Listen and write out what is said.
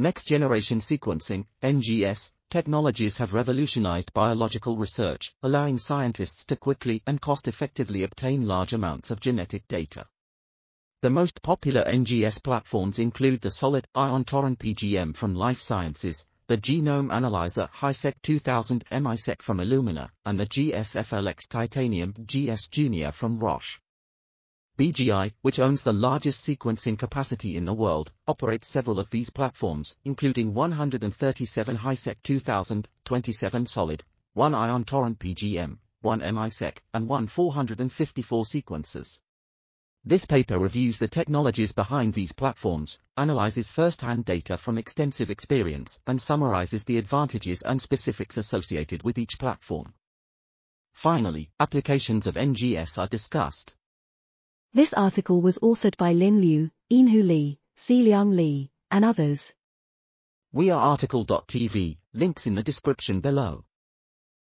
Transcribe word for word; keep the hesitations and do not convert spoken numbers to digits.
Next-generation sequencing (N G S) technologies have revolutionized biological research, allowing scientists to quickly and cost-effectively obtain large amounts of genetic data. The most popular N G S platforms include the solid ion torrent P G M from Life Sciences, the genome analyzer HiSeq two thousand MiSeq from Illumina, and the G S F L X Titanium G S Junior from Roche. B G I, which owns the largest sequencing capacity in the world, operates several of these platforms, including one hundred thirty-seven HiSeq two thousand, twenty-seven solid, one ion torrent P G M, one MiSeq, and one four hundred fifty-four sequencers. This paper reviews the technologies behind these platforms, analyzes first-hand data from extensive experience, and summarizes the advantages and specifics associated with each platform. Finally, applications of N G S are discussed. This article was authored by Lin Liu, Yinhu Li, Si Liang Li, and others. We are article dot T V, links in the description below.